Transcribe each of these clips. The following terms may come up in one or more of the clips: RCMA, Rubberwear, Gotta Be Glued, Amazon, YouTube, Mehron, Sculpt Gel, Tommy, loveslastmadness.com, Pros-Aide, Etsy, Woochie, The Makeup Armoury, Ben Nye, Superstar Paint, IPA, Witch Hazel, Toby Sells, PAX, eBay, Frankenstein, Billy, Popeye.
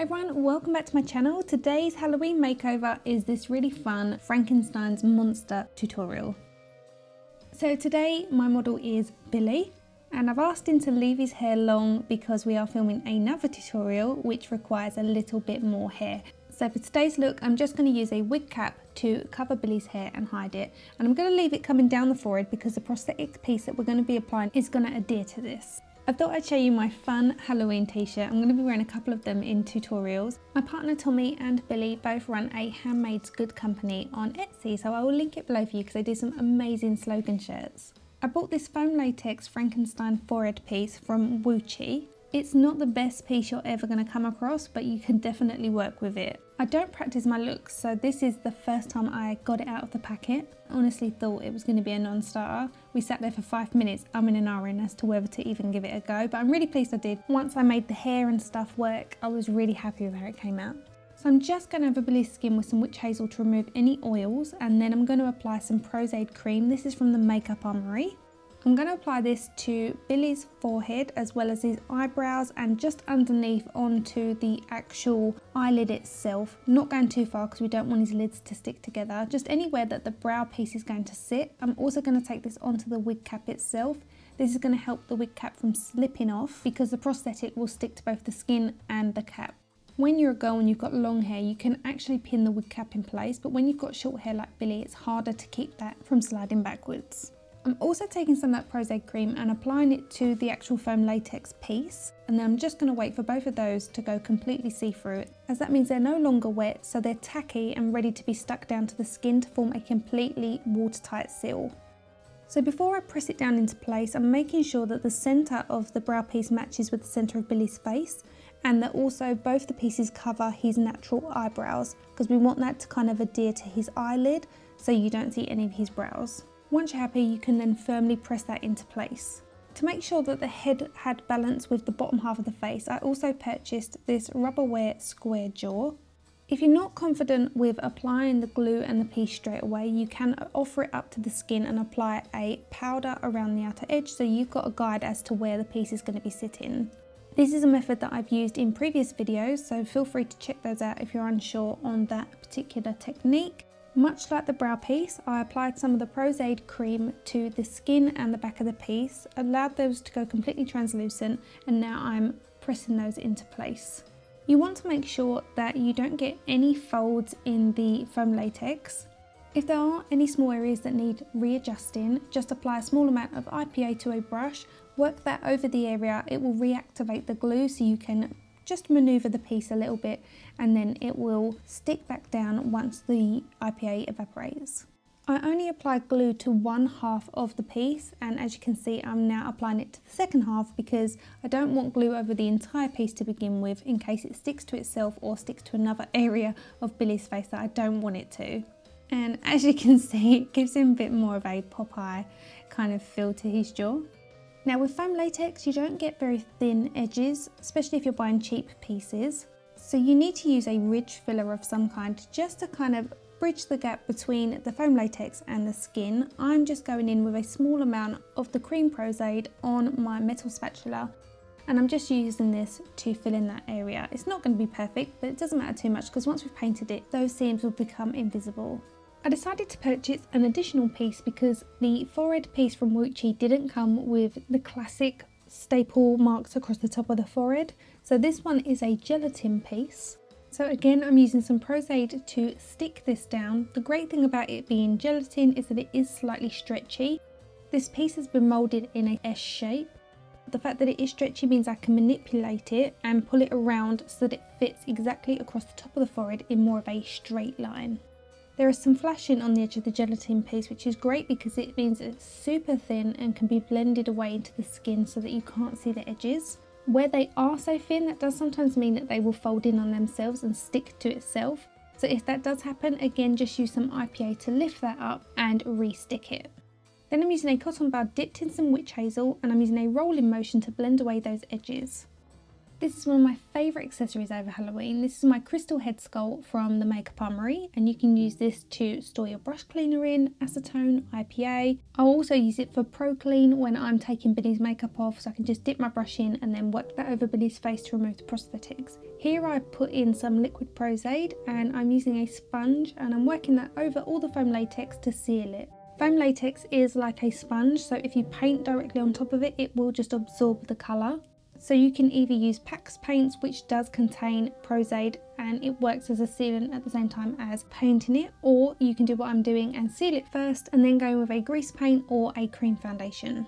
Hi everyone, welcome back to my channel. Today's Halloween makeover is this really fun Frankenstein's monster tutorial. So today my model is Billy and I've asked him to leave his hair long because we are filming another tutorial which requires a little bit more hair. So for today's look I'm just going to use a wig cap to cover Billy's hair and hide it, and I'm going to leave it coming down the forehead because the prosthetic piece that we're going to be applying is going to adhere to this. I thought I'd show you my fun Halloween t-shirt. I'm going to be wearing a couple of them in tutorials. My partner Tommy and Billy both run a handmade's good company on Etsy, so I will link it below for you because they do some amazing slogan shirts. I bought this foam latex Frankenstein forehead piece from Woochie. It's not the best piece you're ever going to come across, but you can definitely work with it. I don't practice my looks, so this is the first time I got it out of the packet. I honestly thought it was going to be a non-starter. We sat there for 5 minutes, umming and ahhing as to whether to even give it a go, but I'm really pleased I did. Once I made the hair and stuff work, I was really happy with how it came out. So I'm just going to over Billy's skin with some Witch Hazel to remove any oils, and then I'm going to apply some Pros-Aide cream. This is from The Makeup Armoury. I'm going to apply this to Billy's forehead as well as his eyebrows and just underneath onto the actual eyelid itself. Not going too far because we don't want his lids to stick together. Just anywhere that the brow piece is going to sit. I'm also going to take this onto the wig cap itself. This is going to help the wig cap from slipping off because the prosthetic will stick to both the skin and the cap. When you're a girl and you've got long hair, you can actually pin the wig cap in place, but when you've got short hair like Billy, it's harder to keep that from sliding backwards. I'm also taking some of that Pros-Aide cream and applying it to the actual foam latex piece, and then I'm just going to wait for both of those to go completely see-through, as that means they're no longer wet, so they're tacky and ready to be stuck down to the skin to form a completely watertight seal. So before I press it down into place, I'm making sure that the centre of the brow piece matches with the centre of Billy's face, and that also both the pieces cover his natural eyebrows, because we want that to kind of adhere to his eyelid so you don't see any of his brows. Once you're happy, you can then firmly press that into place. To make sure that the head had balance with the bottom half of the face, I also purchased this Rubberwear square jaw. If you're not confident with applying the glue and the piece straight away, you can offer it up to the skin and apply a powder around the outer edge so you've got a guide as to where the piece is going to be sitting. This is a method that I've used in previous videos, so feel free to check those out if you're unsure on that particular technique. Much like the brow piece, I applied some of the Pros-Aide cream to the skin and the back of the piece, allowed those to go completely translucent, and now I'm pressing those into place. You want to make sure that you don't get any folds in the foam latex. If there are any small areas that need readjusting, just apply a small amount of IPA to a brush, work that over the area, it will reactivate the glue so you can just maneuver the piece a little bit, and then it will stick back down once the IPA evaporates. I only applied glue to one half of the piece, and as you can see I'm now applying it to the second half because I don't want glue over the entire piece to begin with in case it sticks to itself or sticks to another area of Billy's face that I don't want it to. And as you can see, it gives him a bit more of a Popeye kind of feel to his jaw. Now with foam latex you don't get very thin edges, especially if you're buying cheap pieces, so you need to use a ridge filler of some kind just to kind of bridge the gap between the foam latex and the skin. I'm just going in with a small amount of the cream Pros-Aide on my metal spatula, and I'm just using this to fill in that area. It's not going to be perfect, but it doesn't matter too much because once we've painted it, those seams will become invisible. I decided to purchase an additional piece because the forehead piece from Woochie didn't come with the classic staple marks across the top of the forehead, so this one is a gelatin piece. So again I'm using some Pros-Aide to stick this down. The great thing about it being gelatin is that it is slightly stretchy. This piece has been moulded in a S shape. The fact that it is stretchy means I can manipulate it and pull it around so that it fits exactly across the top of the forehead in more of a straight line. There is some flashing on the edge of the gelatin piece, which is great because it means it's super thin and can be blended away into the skin so that you can't see the edges. Where they are so thin, that does sometimes mean that they will fold in on themselves and stick to itself. So if that does happen, again just use some IPA to lift that up and re-stick it. Then I'm using a cotton bud dipped in some witch hazel, and I'm using a rolling motion to blend away those edges. This is one of my favourite accessories over Halloween. This is my crystal head sculpt from The Makeup Armoury, and you can use this to store your brush cleaner in, acetone, IPA. I'll also use it for Pro Clean when I'm taking Billy's makeup off, so I can just dip my brush in and then work that over Billy's face to remove the prosthetics. Here I put in some liquid Pros-Aide and I'm using a sponge and I'm working that over all the foam latex to seal it. Foam latex is like a sponge, so if you paint directly on top of it, it will just absorb the colour. So you can either use PAX paints, which does contain Pros-Aide and it works as a sealant at the same time as painting it, or you can do what I'm doing and seal it first and then go with a grease paint or a cream foundation.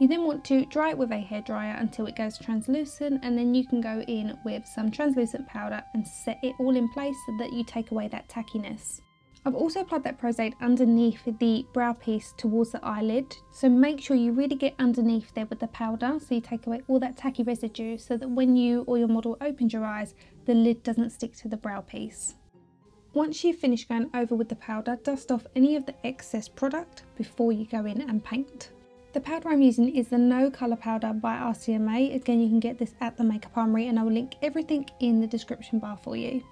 You then want to dry it with a hairdryer until it goes translucent, and then you can go in with some translucent powder and set it all in place so that you take away that tackiness. I've also applied that Pros-Aide underneath the brow piece towards the eyelid, so make sure you really get underneath there with the powder so you take away all that tacky residue so that when you or your model opens your eyes, the lid doesn't stick to the brow piece. Once you've finished going over with the powder, dust off any of the excess product before you go in and paint. The powder I'm using is the No Colour Powder by RCMA. Again, you can get this at The Makeup Armoury and I will link everything in the description bar for you.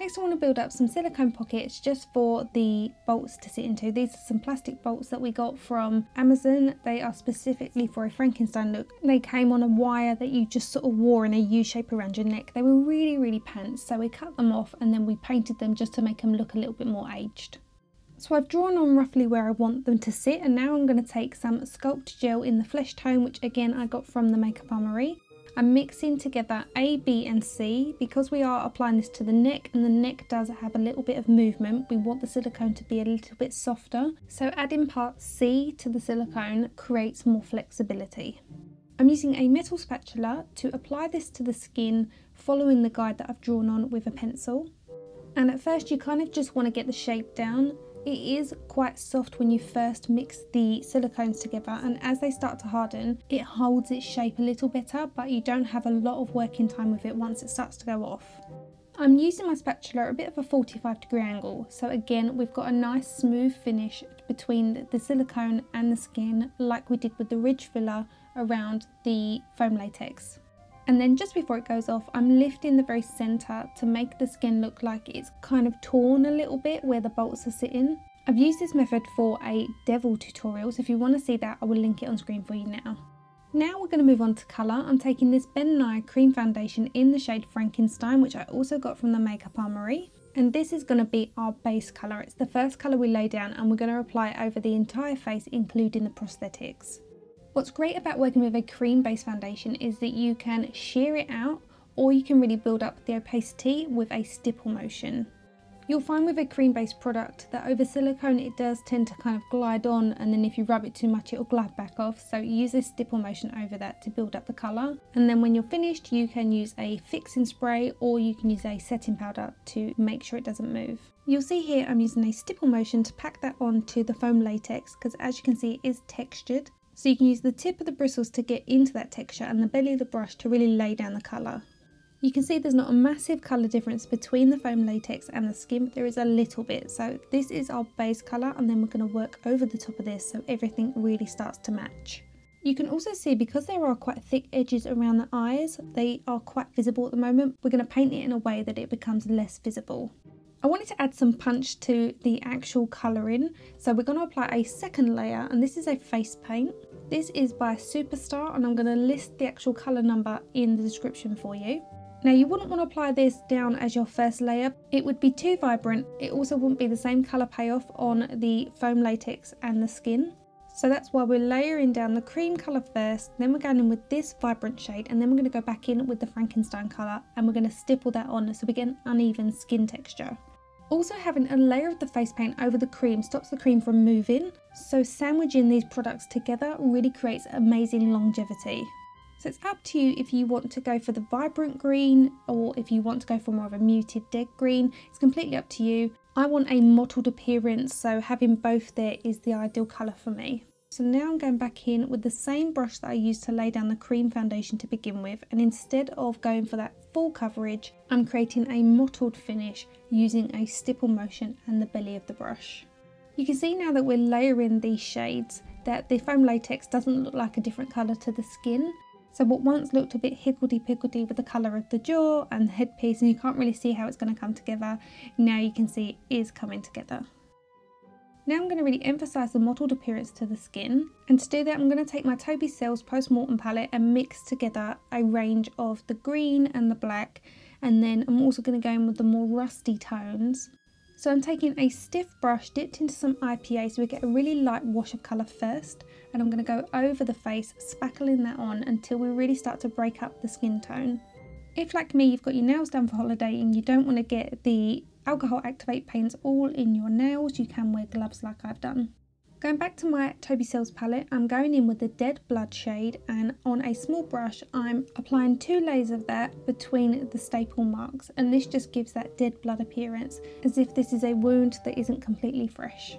Next, I want to build up some silicone pockets just for the bolts to sit into. These are some plastic bolts that we got from Amazon. They are specifically for a Frankenstein look. They came on a wire that you just sort of wore in a U-shape around your neck. They were really, really pants, so we cut them off and then we painted them just to make them look a little bit more aged. So I've drawn on roughly where I want them to sit, and now I'm going to take some Sculpt Gel in the Flesh Tone, which again I got from The Makeup Armoury. I'm mixing together A, B and C. Because we are applying this to the neck and the neck does have a little bit of movement, we want the silicone to be a little bit softer. So adding part C to the silicone creates more flexibility. I'm using a metal spatula to apply this to the skin following the guide that I've drawn on with a pencil. And at first you kind of just want to get the shape down. It is quite soft when you first mix the silicones together, and as they start to harden it holds its shape a little better, but you don't have a lot of working time with it once it starts to go off. I'm using my spatula at a bit of a 45-degree angle, so again we've got a nice smooth finish between the silicone and the skin like we did with the ridge filler around the foam latex. And then just before it goes off, I'm lifting the very centre to make the skin look like it's kind of torn a little bit where the bolts are sitting. I've used this method for a devil tutorial, so if you want to see that, I will link it on screen for you now. Now we're going to move on to colour. I'm taking this Ben Nye cream foundation in the shade Frankenstein, which I also got from The Makeup Armoury. And this is going to be our base colour. It's the first colour we lay down and we're going to apply it over the entire face, including the prosthetics. What's great about working with a cream based foundation is that you can sheer it out, or you can really build up the opacity with a stipple motion. You'll find with a cream based product that over silicone it does tend to kind of glide on, and then if you rub it too much it'll glide back off, so use a stipple motion over that to build up the colour. And then when you're finished you can use a fixing spray or you can use a setting powder to make sure it doesn't move. You'll see here I'm using a stipple motion to pack that onto the foam latex, because as you can see it is textured. So you can use the tip of the bristles to get into that texture and the belly of the brush to really lay down the colour. You can see there's not a massive colour difference between the foam latex and the skin, but there is a little bit. So this is our base colour, and then we're going to work over the top of this so everything really starts to match. You can also see, because there are quite thick edges around the eyes, they are quite visible at the moment. We're going to paint it in a way that it becomes less visible. I wanted to add some punch to the actual colouring, so we're going to apply a second layer, and this is a face paint. This is by Superstar, and I'm going to list the actual colour number in the description for you. Now you wouldn't want to apply this down as your first layer, it would be too vibrant, it also wouldn't be the same colour payoff on the foam latex and the skin. So that's why we're layering down the cream colour first, then we're going in with this vibrant shade, and then we're going to go back in with the Frankenstein colour and we're going to stipple that on so we get an uneven skin texture. Also, having a layer of the face paint over the cream stops the cream from moving, so sandwiching these products together really creates amazing longevity. So it's up to you if you want to go for the vibrant green or if you want to go for more of a muted dead green. It's completely up to you. I want a mottled appearance, so having both there is the ideal colour for me. So now I'm going back in with the same brush that I used to lay down the cream foundation to begin with, and instead of going for that full coverage, I'm creating a mottled finish using a stipple motion and the belly of the brush. You can see now that we're layering these shades that the foam latex doesn't look like a different colour to the skin. So what once looked a bit higgledy-piggledy with the colour of the jaw and the headpiece, and you can't really see how it's going to come together, now you can see it is coming together. Now I'm going to really emphasise the mottled appearance to the skin, and to do that I'm going to take my Toby Sells Post-Mortem palette and mix together a range of the green and the black, and then I'm also going to go in with the more rusty tones. So I'm taking a stiff brush dipped into some IPA so we get a really light wash of colour first, and I'm going to go over the face, spackling that on until we really start to break up the skin tone. If, like me, you've got your nails done for holiday and you don't want to get the alcohol activate paints all in your nails, you can wear gloves like I've done. Going back to my Toby Sells palette, I'm going in with the Dead Blood shade, and on a small brush I'm applying two layers of that between the staple marks, and this just gives that dead blood appearance as if this is a wound that isn't completely fresh.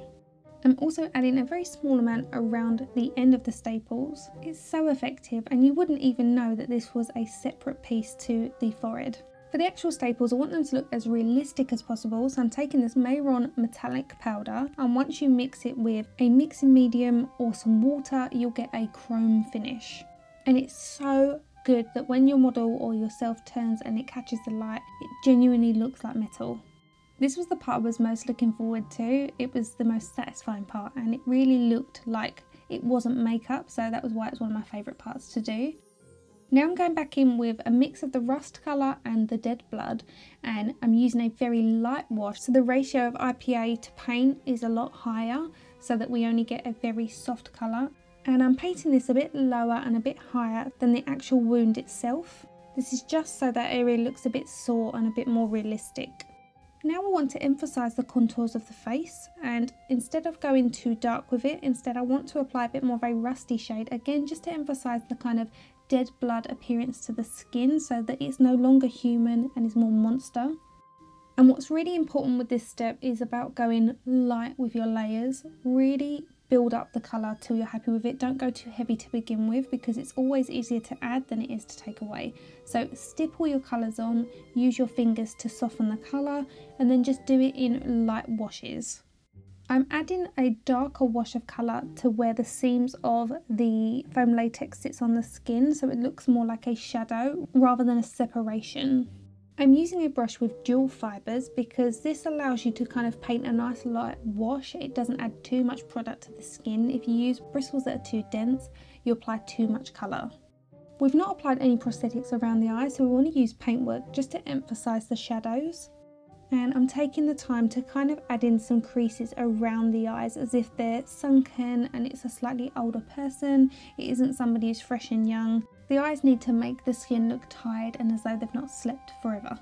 I'm also adding a very small amount around the end of the staples. It's so effective, and you wouldn't even know that this was a separate piece to the forehead. For the actual staples, I want them to look as realistic as possible, so I'm taking this Mehron metallic powder, and once you mix it with a mixing medium or some water, you'll get a chrome finish. And it's so good that when your model or yourself turns and it catches the light, it genuinely looks like metal. This was the part I was most looking forward to. It was the most satisfying part, and it really looked like it wasn't makeup, so that was why it was one of my favourite parts to do. Now I'm going back in with a mix of the rust colour and the dead blood, and I'm using a very light wash, so the ratio of IPA to paint is a lot higher so that we only get a very soft colour, and I'm painting this a bit lower and a bit higher than the actual wound itself. This is just so that area looks a bit sore and a bit more realistic. Now I want to emphasise the contours of the face, and instead of going too dark with it, instead I want to apply a bit more of a rusty shade, again just to emphasise the kind of dead blood appearance to the skin so that it's no longer human and is more monster. And what's really important with this step is about going light with your layers. Really build up the colour till you're happy with it. Don't go too heavy to begin with, because it's always easier to add than it is to take away. So stipple your colours on, use your fingers to soften the colour, and then just do it in light washes. I'm adding a darker wash of colour to where the seams of the foam latex sits on the skin, so it looks more like a shadow rather than a separation. I'm using a brush with dual fibres because this allows you to kind of paint a nice light wash. It doesn't add too much product to the skin. If you use bristles that are too dense, you apply too much colour. We've not applied any prosthetics around the eye, so we want to use paintwork just to emphasise the shadows. And I'm taking the time to kind of add in some creases around the eyes as if they're sunken and it's a slightly older person. It isn't somebody who's fresh and young. The eyes need to make the skin look tired and as though they've not slept forever.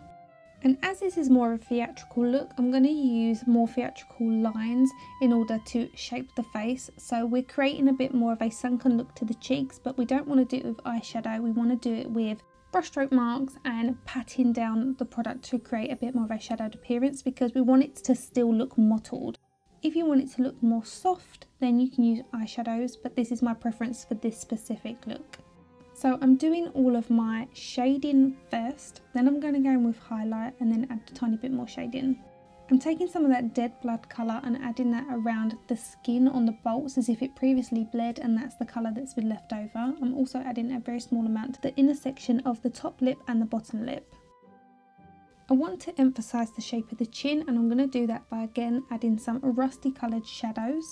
And as this is more of a theatrical look, I'm going to use more theatrical lines in order to shape the face. So we're creating a bit more of a sunken look to the cheeks, but we don't want to do it with eyeshadow. We want to do it with brushstroke marks and patting down the product to create a bit more of a shadowed appearance, because we want it to still look mottled. If you want it to look more soft, then you can use eyeshadows, but this is my preference for this specific look. So I'm doing all of my shading first, then I'm going to go in with highlight and then add a tiny bit more shading. I'm taking some of that dead blood colour and adding that around the skin on the bolts as if it previously bled and that's the colour that's been left over. I'm also adding a very small amount to the inner section of the top lip and the bottom lip. I want to emphasise the shape of the chin, and I'm going to do that by again adding some rusty coloured shadows.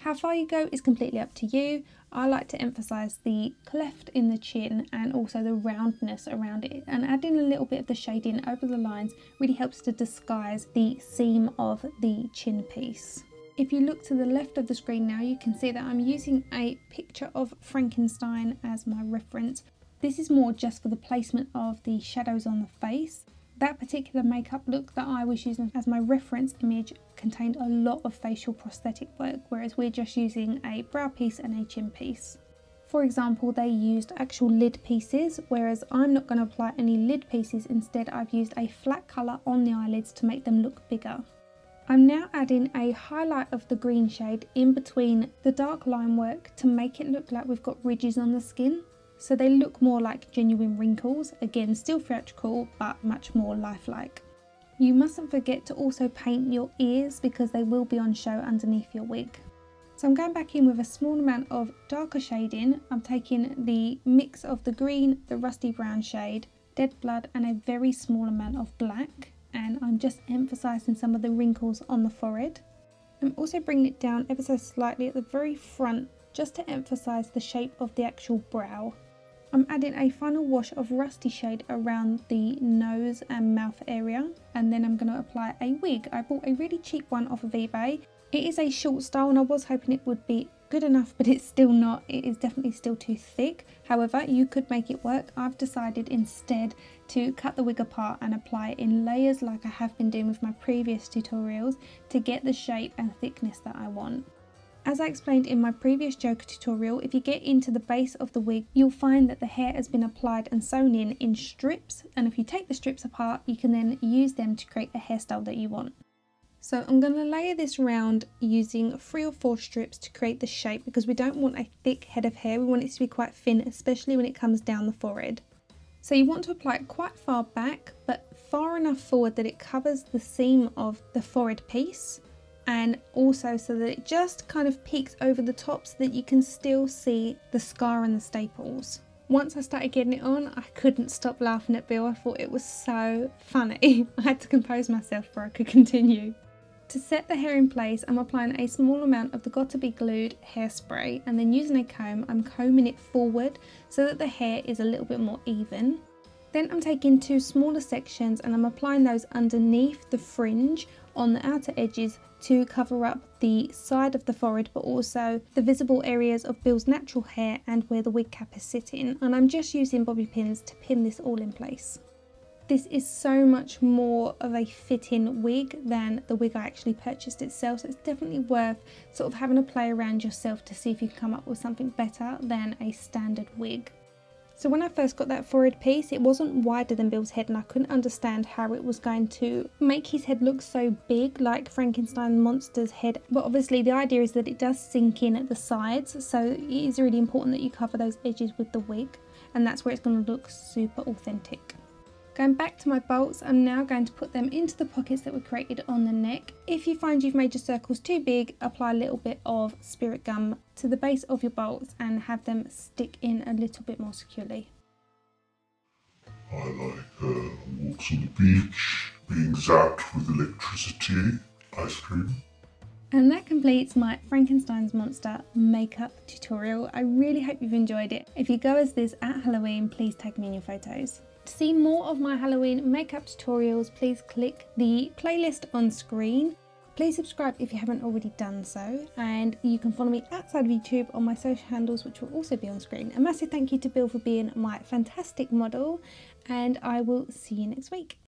How far you go is completely up to you. I like to emphasise the cleft in the chin and also the roundness around it, and adding a little bit of the shading over the lines really helps to disguise the seam of the chin piece. If you look to the left of the screen now, you can see that I'm using a picture of Frankenstein as my reference. This is more just for the placement of the shadows on the face. That particular makeup look that I was using as my reference image contained a lot of facial prosthetic work, whereas we're just using a brow piece and a chin piece. For example, they used actual lid pieces, whereas I'm not going to apply any lid pieces. Instead, I've used a flat colour on the eyelids to make them look bigger. I'm now adding a highlight of the green shade in between the dark line work to make it look like we've got ridges on the skin. So they look more like genuine wrinkles, again still theatrical but much more lifelike. You mustn't forget to also paint your ears because they will be on show underneath your wig. So I'm going back in with a small amount of darker shading. I'm taking the mix of the green, the rusty brown shade, Dead Blood, and a very small amount of black, and I'm just emphasising some of the wrinkles on the forehead. I'm also bringing it down ever so slightly at the very front just to emphasise the shape of the actual brow. I'm adding a final wash of rusty shade around the nose and mouth area, and then I'm going to apply a wig. I bought a really cheap one off of eBay. It is a short style and I was hoping it would be good enough, but it's still not. It is definitely still too thick. However, you could make it work. I've decided instead to cut the wig apart and apply it in layers like I have been doing with my previous tutorials to get the shape and thickness that I want. As I explained in my previous Joker tutorial, if you get into the base of the wig, you'll find that the hair has been applied and sewn in strips, and if you take the strips apart, you can then use them to create the hairstyle that you want. So I'm going to layer this round using 3 or 4 strips to create the shape, because we don't want a thick head of hair, we want it to be quite thin, especially when it comes down the forehead. So you want to apply it quite far back, but far enough forward that it covers the seam of the forehead piece, and also so that it just kind of peeks over the top so that you can still see the scar and the staples. Once I started getting it on, I couldn't stop laughing at Bill. I thought it was so funny. I had to compose myself before I could continue. To set the hair in place, I'm applying a small amount of the Gotta Be Glued hairspray, and then using a comb, I'm combing it forward so that the hair is a little bit more even. Then I'm taking 2 smaller sections and I'm applying those underneath the fringe on the outer edges to cover up the side of the forehead, but also the visible areas of Bill's natural hair and where the wig cap is sitting. And I'm just using bobby pins to pin this all in place. This is so much more of a fitting wig than the wig I actually purchased itself, so it's definitely worth sort of having a play around yourself to see if you can come up with something better than a standard wig. So when I first got that forehead piece, it wasn't wider than Bill's head, and I couldn't understand how it was going to make his head look so big, like Frankenstein monster's head. But obviously the idea is that it does sink in at the sides, so it is really important that you cover those edges with the wig, and that's where it's going to look super authentic. Going back to my bolts, I'm now going to put them into the pockets that were created on the neck. If you find you've made your circles too big, apply a little bit of spirit gum to the base of your bolts and have them stick in a little bit more securely. I like walks on the beach, being zapped with electricity, ice cream. And that completes my Frankenstein's Monster makeup tutorial. I really hope you've enjoyed it. If you go as this at Halloween, please tag me in your photos. To see more of my Halloween makeup tutorials, please click the playlist on screen. Please subscribe if you haven't already done so, and you can follow me outside of YouTube on my social handles, which will also be on screen. A massive thank you to Bill for being my fantastic model, and I will see you next week.